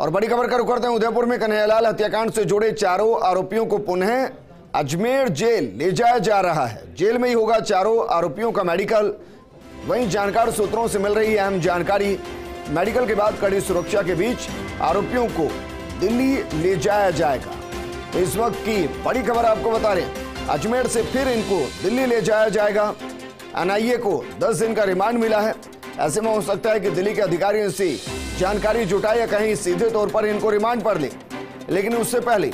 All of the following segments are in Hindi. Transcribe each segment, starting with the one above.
और बड़ी खबर का रुख करते हैं उदयपुर में। कन्हैयालाल हत्याकांड से जुड़े चारों आरोपियों को पुनः अजमेर जेल ले जाया जा रहा है। जेल में ही होगा चारों आरोपियों का मेडिकल। वहीं जानकार सूत्रों से मिल रही है अहम जानकारी, मेडिकल के बाद कड़ी सुरक्षा के बीच आरोपियों को दिल्ली ले जाया जाएगा। तो इस वक्त की बड़ी खबर आपको बता रहे हैं, अजमेर से फिर इनको दिल्ली ले जाया जाएगा। एनआईए को 10 दिन का रिमांड मिला है। ऐसे में हो सकता है कि दिल्ली के अधिकारियों से जानकारी जुटाए या कहीं सीधे तौर पर इनको रिमांड पर ले। लेकिन उससे पहले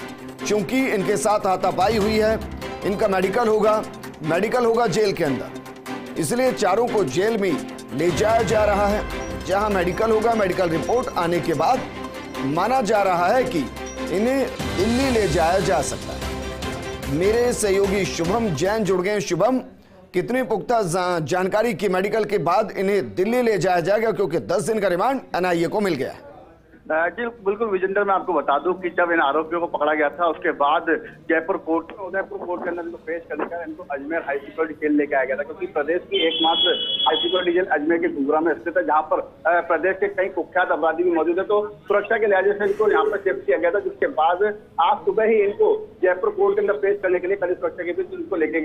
चूंकि इनके साथ हाथापाई हुई है, इनका मेडिकल होगा जेल के अंदर, इसलिए चारों को जेल में ले जाया जा रहा है, जहां मेडिकल होगा। मेडिकल रिपोर्ट आने के बाद माना जा रहा है कि इन्हें दिल्ली ले जाया जा सकता है। मेरे सहयोगी शुभम जैन जुड़ गए। शुभम, कितनी पुख्ता जानकारी की मेडिकल के बाद इन्हें दिल्ली ले जाया जाएगा, क्योंकि 10 दिन का रिमांड एनआईए को मिल गया है? जी बिल्कुल विजेंद्र, मैं आपको बता दूं कि जब इन आरोपियों को पकड़ा गया था, उसके बाद जयपुर कोर्ट में उदयपुर कोर्ट के अंदर इनको पेश करके इनको अजमेर हाई सिक्योरिटी जेल लेके आया गया था, क्योंकि प्रदेश की एकमात्र हाई सिक्योरिटी जेल अजमेर के घुंगरा में स्थित है, जहाँ पर प्रदेश के कई कुख्यात अपराधी भी मौजूद है। तो सुरक्षा के लिहाज से इनको यहाँ पर शिफ्ट किया गया था, जिसके बाद आज सुबह ही इनको जयपुर कोर्ट के अंदर पेश करने के लिए कड़ी सुरक्षा के बीच इनको लेके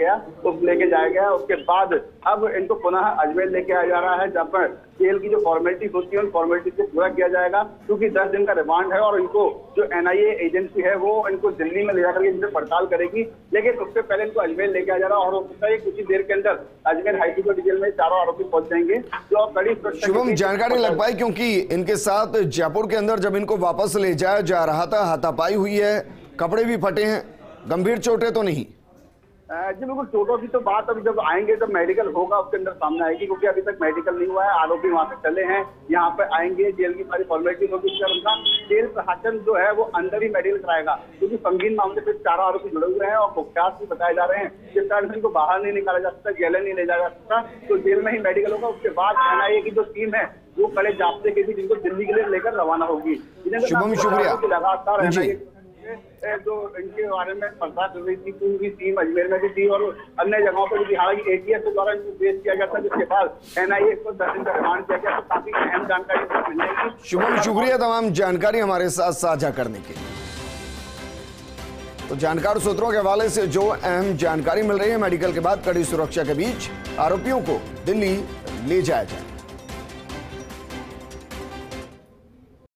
जाया गया। उसके बाद अब इनको पुनः अजमेर लेके आया जा रहा है, जहाँ पर जेल की जो फॉर्मेलिटीज होती है उन फॉर्मेलिटीज को पूरा किया जाएगा, क्योंकि 10 दिन का रिमांड है और इनको जो एनआईए एजेंसी है वो इनको दिल्ली में ले जाकर इनसे पड़ताल करेगी। लेकिन उससे पहले इनको अजमेर लेके आ जा रहा है और कुछ ही देर के अंदर अजमेर हाई सिक्योरिटी जेल में चारों आरोपी पहुंच जाएंगे। जो कड़ी शुभम जानकारी लग पाई, क्योंकि इनके साथ जयपुर के अंदर जब इनको वापस ले जाया जा रहा था, हाथापाई हुई है, कपड़े भी फटे हैं, गंभीर चोटें तो नहीं? जी बिल्कुल, चोटों की तो बात अभी जब आएंगे, जब मेडिकल होगा उसके अंदर सामने आएगी, क्योंकि अभी तक मेडिकल नहीं हुआ है। आरोपी वहां से चले हैं, यहाँ पे आएंगे, जेल की सारी फॉर्मेलिटीज होगी, उनका जेल प्रशासन जो है वो अंदर ही मेडिकल कराएगा, क्योंकि संगीन मामले पे चारों आरोपी जुड़े हुए हैं और कुख्यात भी बताए जा रहे हैं, जिस कारण इनको बाहर नहीं निकाला जा सकता, जेल नहीं ले जाया जा सकता। तो जेल में ही मेडिकल होगा, उसके बाद एनआईए की जो टीम है वो कड़े जाब्ते के जिनको दिल्ली के लिए लेकर रवाना होगी। लगातार जो इनके बारे में बरसात हो रही थी, पूरी टीम अजमेर में भी थी और अन्य जगहों पर भी, हालांकि एटीएस के द्वारा इनको पेश किया गया था, जिसके बाद एनआईए को 10 दिन का रिमांड किया गया। तो काफी अहम जानकारी मिल जाएगी। शुभम, शुक्रिया तमाम जानकारी हमारे साथ साझा करने के। तो जानकार सूत्रों के हवाले से जो अहम जानकारी मिल रही है, मेडिकल के बाद कड़ी सुरक्षा के बीच आरोपियों को दिल्ली ले जाया जाए।